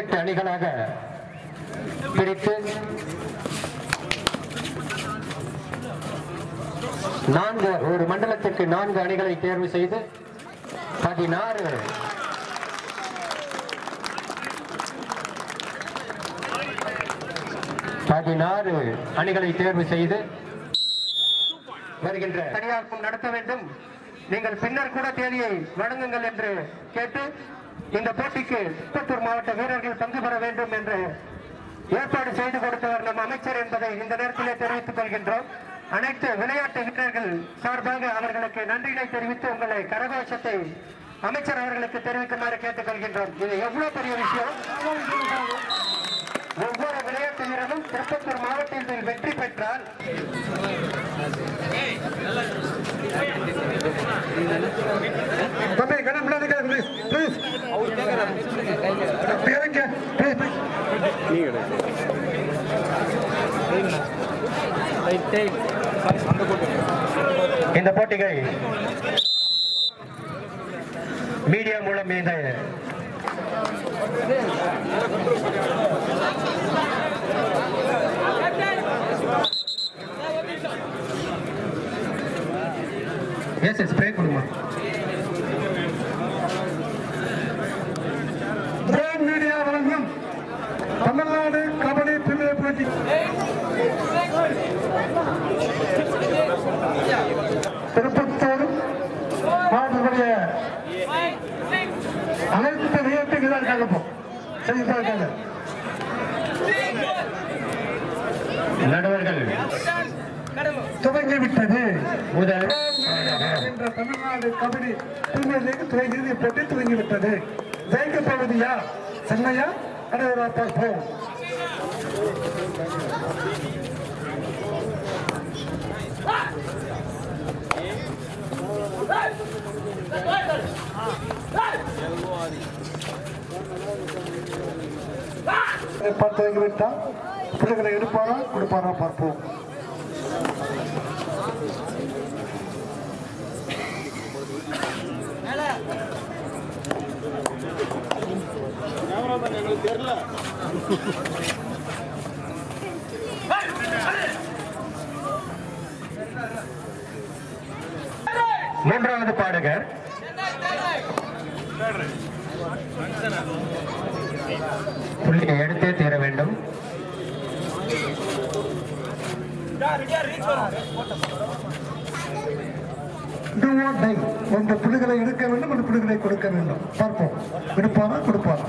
8 அணிகளாக பிரித்து 4 ஒரு மண்டலத்திற்கு 4 அணிகளை தேர்வு செய்து 16 அணிகளை தேர்வு செய்து வருகின்ற தனியார்க்கும் நடத்த வேண்டும். நீங்கள் பின்னர் கூட தேதியை வழங்குங்கள் என்று கேட்டு இந்த போட்டிக்கு திருப்பத்தூர் மாவட்ட வீரர்கள் பங்கு பெற வேண்டும் என்று ஏற்பாடு செய்து கொடுத்தவர் நம் அமைச்சர் என்பதை இந்த நேரத்திலே தெரிவித்துக் கொள்கின்றோம். அனைத்து விளையாட்டு வீரர்கள் சார்பாக அவர்களுக்கு நன்றியை தெரிவித்து உங்களை கரகோஷத்தை அமைச்சர் அவர்களுக்கு தெரிவிக்குமாறு கேட்டுக் கொள்கின்றோம். இது எவ்வளவு பெரிய விஷயம். ஒவ்வொரு விளையாட்டு வீரரும் திருப்பத்தூர் மாவட்டத்தில் வெற்றி பெற்றால் இந்த போட்டிகள் மீடியா மூலம் இந்த ஸ்ப்ரே கொடுமா மீடியா வழங்கும் தமிழ்நாடு கபடி பிரிவினைப் போட்டி திருப்பத்தூர் மாவட்டத்துடைய அனைத்து வியத்துக்கு தான் கலப்போம் செய்திருக்காங்க. நடுவர்கள் துவங்கிவிட்டது. முதல் தமிழ்நாடு கபடி பிரிமியர் லீக் துவங்கி போட்டி துவங்கிவிட்டது. ஜெயிக்க பகுதியா சென்னையா அனைவரும் பார்த்துவிட்டா பிள்ளைகளை எடுப்பாரா கொடுப்பாரா பார்ப்போம். தெரியல மூன்றாவது பாடகர் புள்ளியை எடுத்தே தீர வேண்டும். ஒன்று புள்ளிகளை எடுக்க வேண்டும், ஒன்று புள்ளிகளை கொடுக்க வேண்டும். பார்ப்போம் எடுப்பாரா கொடுப்பாரா.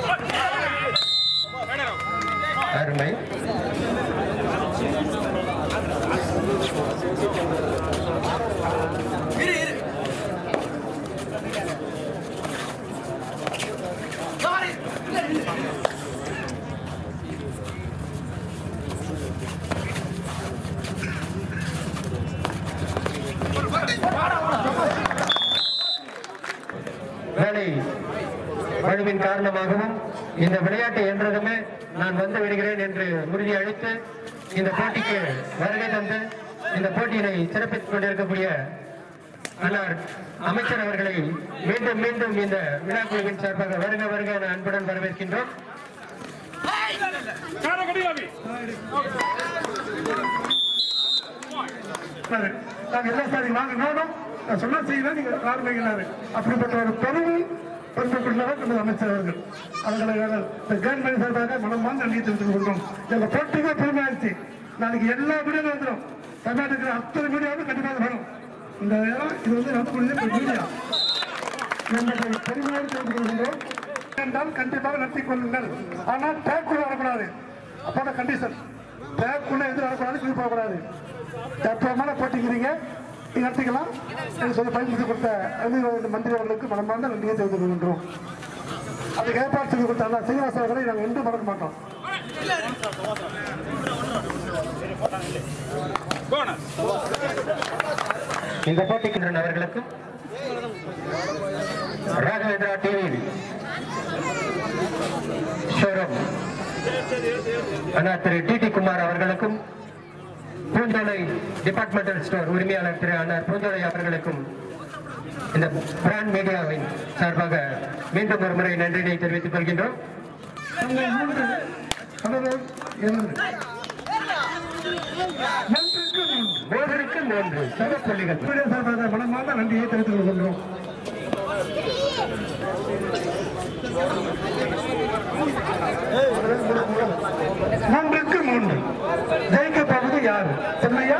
அருமை. வலுவின் காரணமாகவும் இந்த விளையாட்டு என்றதுமே நான் வந்து விடுகிறேன் என்று உறுதி அளித்து இந்த போட்டிக்கு வருகை தந்து இந்த போட்டியினை சிறப்பித்துக் கொண்டிருக்கக்கூடிய அமைச்சர் அவர்களை மீண்டும் மீண்டும் இந்த விழா குழுவின் சார்பாக வருக வருக என அன்புடன் வரவேற்கின்றோம். அப்படிப்பட்ட ஒரு பெருமை அமைச்சர் அவர்கள் அவர்களை சார்பாக மனமான போட்டிக்கு பெருமையாச்சு. நாளைக்கு எல்லா வீடியோ வந்துடும். தமிழ்நாட்டுக்கு 10 வீடியோவும் கண்டிப்பாக வரும். இந்த இது வந்து நடத்தக்கூடிய மீடியா பெருமையால் கண்டிப்பாக நடத்தி கொள்ளுங்கள். ஆனால் டேக்குள்ள வரக்கூடாது. அப்போட கண்டிஷன் டேக்குள்ள எதுவும் வரக்கூடாது, குறிப்பாக கூடாது. தற்போமான போட்டிக்கிறீங்க நடத்திக்கலாம் என்று சொல்லி பயன்படுத்தி கொடுத்த மந்திரி அவர்களுக்கு மனமான நன்றியை தெரிவித்துக் கொள்கின்றோம். அதுக்கு ஏற்பாடு செய்து கொடுத்த சீனிவாச அவர்களை நாங்கள் இன்று மறக்க மாட்டோம். இந்த போட்டிக்கு அவர்களுக்கும் ராகவேந்திரா டிவி ஷோரூம் அண்ணா திரு டிடி குமார் அவர்களுக்கும் பூந்தோலை டிபார்ட்மெண்டல் ஸ்டோர் உரிமையாளர் திரு அண்ணா பூந்தோலை அவர்களுக்கும் இந்த பிராண்ட் மீடியாவின் சார்பாக மீண்டும் ஒரு முறை நன்றியை தெரிவித்துக் கொள்கின்றோம். மனமாக நன்றியை தெரிவித்துக் கொள்கின்றோம். மூன்றுக்கு மூன்று ஜெயிக்கப்படுவது யாரு? சென்னையா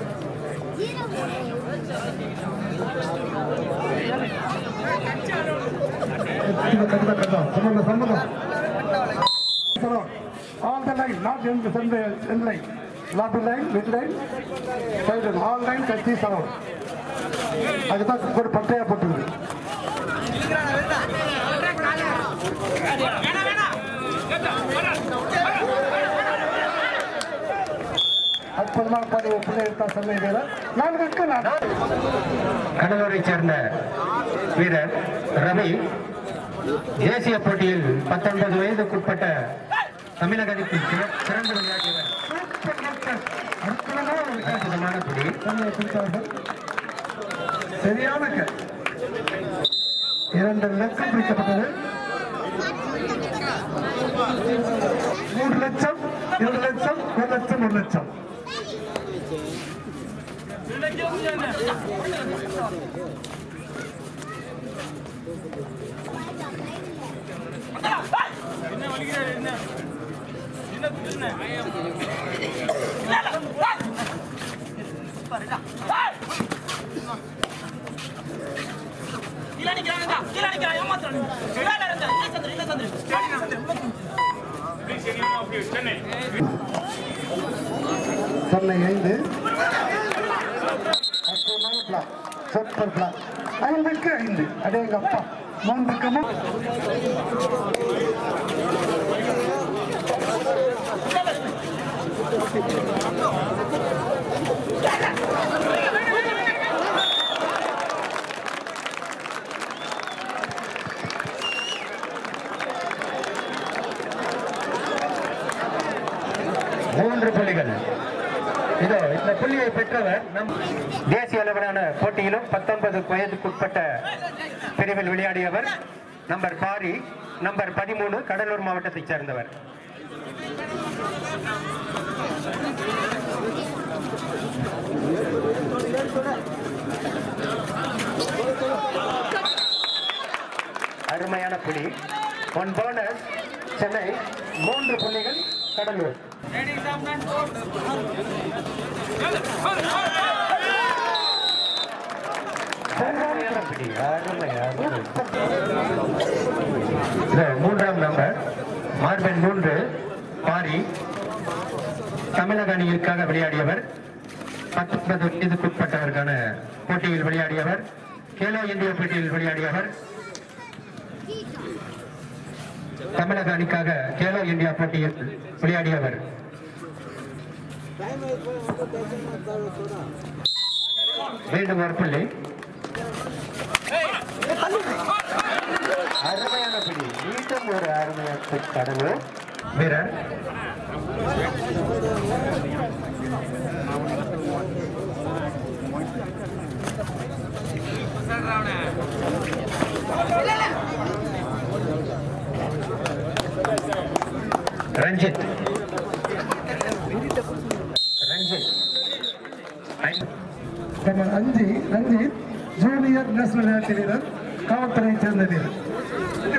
All the line, not in the center line, not the line, mid line, side line, all line can see sound. I thought for Pataya கடலூரை சேர்ந்த வீரர் ரவி தேசிய போட்டியில் 19 வயதுக்குட்பட்ட தமிழகத்தில் சிறந்து விளையாடியவர். அற்புதமான போட்டி சரியான 2 லட்சம் பிடிக்கப்பட்டது. 3 லட்சம், 2 லட்சம், 1 லட்சம், 1 லட்சம். சூப்பர் பிளாக் 5க்கு 5. அதே எங்க அப்பா 3க்கு 3. புள்ளிகள். இதோ இந்த புள்ளியை பெற்றவர் நம் தேசிய அளவிலான போட்டியிலும் 19 வயதுக்குட்பட்ட பிரிவில் விளையாடியவர். நம்பர் பாரி நம்பர் 13 கடலூர் மாவட்டத்தைச் சேர்ந்தவர். அருமையான புள்ளி. 1 போனஸ் சென்னை, 3 புள்ளிகள் கடலூர். மூன்றாம் நம்பர் மார்பன் 3 பாரி தமிழக அணியிற்காக விளையாடியவர். 19 வயதுக்குட்பட்டவருக்கான போட்டியில் விளையாடியவர். கேலோ இந்தியா போட்டியில் விளையாடியவர். தமிழக அணிக்காக கேலோ இந்தியா போட்டியில் விளையாடியவர். மீண்டும் ஒரு புள்ளி. அருமையான புள்ளி. மீண்டும் ஒரு அருமையான கடவு வீரர். ரஞ்சித் ஜூனியர் நேஷனல் விளையாட்டு வீரர், காவல்துறையைச் சேர்ந்த வீரர்,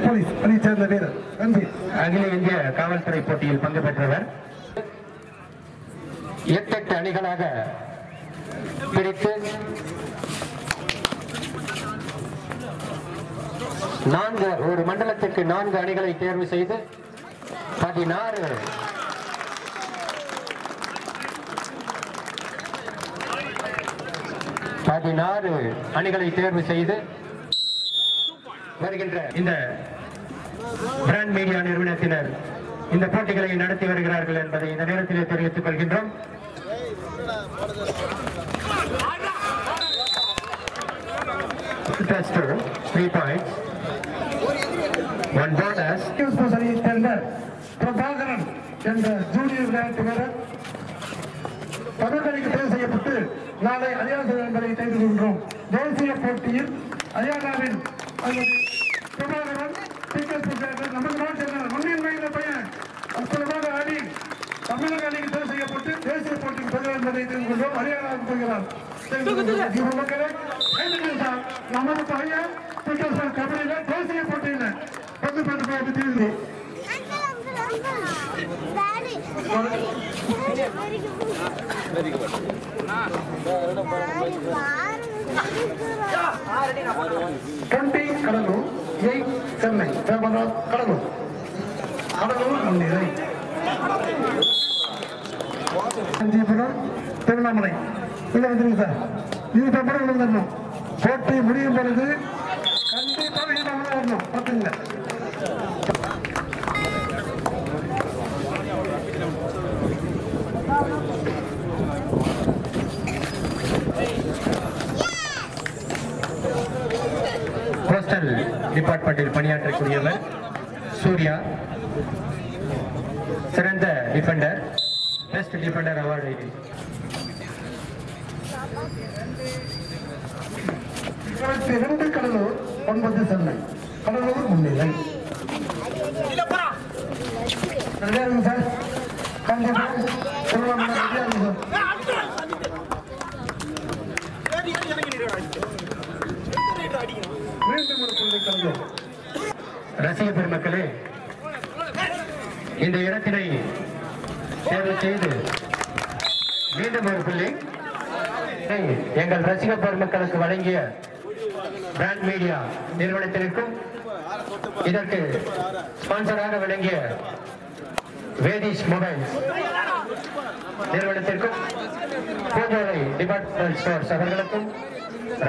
போலீஸ் பணியைச் சேர்ந்த வீரர் ரஞ்சித். அகில இந்திய காவல்துறை போட்டியில் பங்கு பெற்றவர். 8 அணிகளாக பிரித்து 4 ஒரு மண்டலத்திற்கு 4 அணிகளை தேர்வு செய்து 16 16 அணிகளை தேர்வு செய்து வருகின்ற இந்த பிராண்ட் மீடியா நிறுவனத்தினர் இந்த போட்டிகளை நடத்தி வருகிறார்கள் என்பதை இந்த நேரத்திலே தெரிவித்துக் கொள்கின்றோம். Tester, 3 points. One bonus. Specialist tender, Prabhakaran, and the junior grand together. Padakari ke paise yapte, naale Ayana sir bari tender dundro. Daisy yapte, Ayana bin, Prabhakaran, tickets specialist, number 1 tender, only one na payan. Asalaga Adi, Tamilakari ke paise yapte, Daisy yapte, Prabhakaran bari tender dundro, Ayana together. Thank you. நமது பைய ticket கபடியில தேசிய போட்டியில 10 தீர்வு கடலூர் 8 சென்னை கடலூர் கடலூர் திருவண்ணாமலை இல்லை வந்துருங்க sir இது paper வந்துடணும். போட்டி முடியும் பொழுது கண்டிப்பாக வரணும். பார்த்துங்க போஸ்டல் டிபார்ட்மெண்டில் பணியாற்றக்கூடியவர் சூர்யா சிறந்த defender best defender award Cuddalore 9 Chennai Cuddalore முன்னிலை ரசிக பெருமக்களே, இந்த இடத்தினை தேர்வு செய்து மீண்டும் ஒரு பிள்ளை எங்கள் ரசிக பெருமக்களுக்கு வழங்கிய பிராண்ட் மீடியா நிறுவனத்திற்கும் இதற்கு ஸ்பான்சராக விளங்கிய வேதிஷ் மொபைல்ஸ் நிறுவனத்திற்கும் பூஞ்சோலை டிபார்ட்மெண்ட் ஸ்டோர்ஸ் அவர்களுக்கும்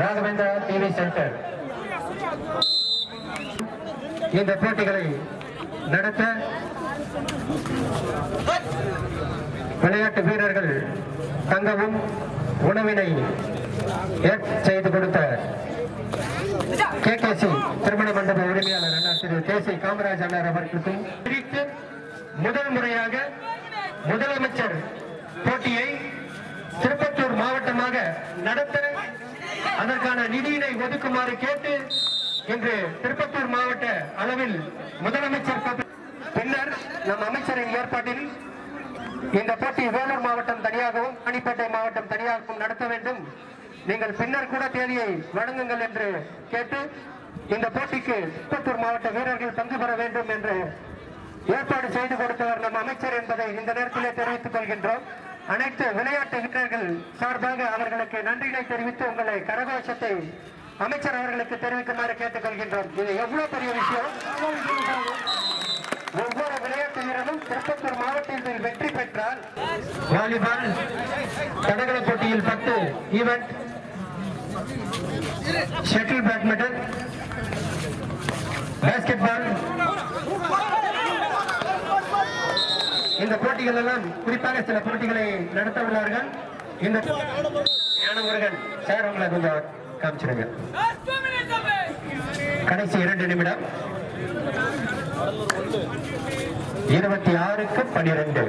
ராகவேந்திரா டிவி சென்டர் இந்த போட்டிகளை நடத்த விளையாட்டு வீரர்கள் தங்கவும் உணவினை செய்து கொடுத்த கேகேசி திருமண மண்டப உரிமையாளர் அண்ணா திரு கேசி காமராஜ் அண்ணா அவர்களுக்கும் முதல் முறையாக முதலமைச்சர் போட்டியை திருப்பத்தூர் மாவட்டமாக நடத்த அதற்கான நிதியினை ஒதுக்குமாறு கேட்டு இன்று திருப்பத்தூர் மாவட்ட அளவில் முதலமைச்சர் பின்னர் நம் அமைச்சரின் ஏற்பாட்டில் இந்த போட்டி வேலூர் மாவட்டம் தனியாகவும் ராணிப்பேட்டை மாவட்டம் தனியாகவும் நடத்த வேண்டும். நீங்கள் பின்னர் கூட தேதியை வழங்குங்கள் என்று கேட்டு இந்த போட்டிக்கு திருப்பத்தூர் மாவட்ட வீரர்கள் பங்கு பெற வேண்டும் என்று ஏற்பாடு செய்து கொடுத்தவர் நம் அமைச்சர் என்பதை இந்த நேரத்திலே தெரிவித்துக் கொள்கின்றோம். அனைத்து விளையாட்டு வீரர்கள் சார்பாக அவர்களுக்கு நன்றிகளை தெரிவித்து உங்களை கரகோஷத்தை அமைச்சர் அவர்களுக்கு தெரிவிக்குமாறு கேட்டுக் கொள்கின்றோம். இது எவ்வளவு பெரிய விஷயம். ஒவ்வொரு விளையாட்டு வீரரும் திருப்பத்தூர் மாவட்டத்தில் வெற்றி பெற்றால் வாலிபால் தடகள போட்டியில் 10 event, shuttle badminton, basketball இந்த போட்டிகள் எல்லாம் குறிப்பாக சில போட்டிகளை நடத்த உள்ளார்கள். இந்த ஞானமுருகன் சார் உங்களை கொஞ்சம் காமிச்சிருங்க. கடைசி 2 நிமிடம் 26க்கு 12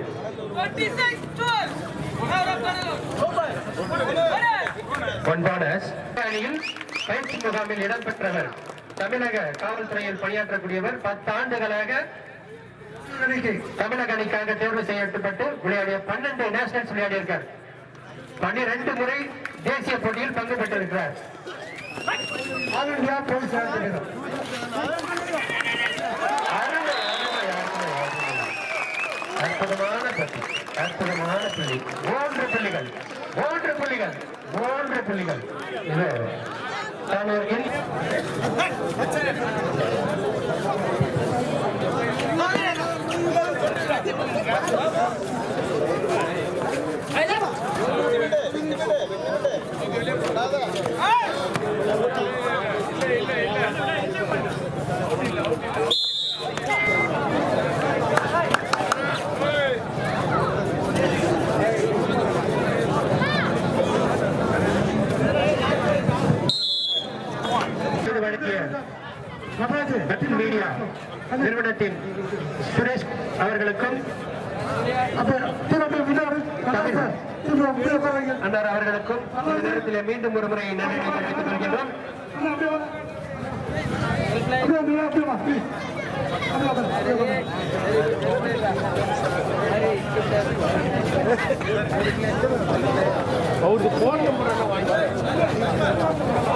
அணியில் பயிற்சி முகாமில் இடம்பெற்றவர் தமிழக காவல்துறையில் பணியாற்றக்கூடியவர் 10 ஆண்டுகளாக தமிழக அணிக்காக தேர்வு செய்யப்பட்டு விளையாடிய 12 நேஷனல்ஸ் விளையாடியிருக்கார். 12 முறை தேசிய போட்டியில் பங்கு பெற்றிருக்கிறார். அற்புதமான பற்றி அற்புதமான புள்ளி 3 புள்ளிகள் இது தானூரில் மீடியா நிறுவனத்தின் சுரேஷ் அவர்களுக்கும் அன்னார் அவர்களுக்கும் மீண்டும் ஒரு முறை நன்றி தெரிவித்துக் கொள்கின்றோம். அவருக்கு போன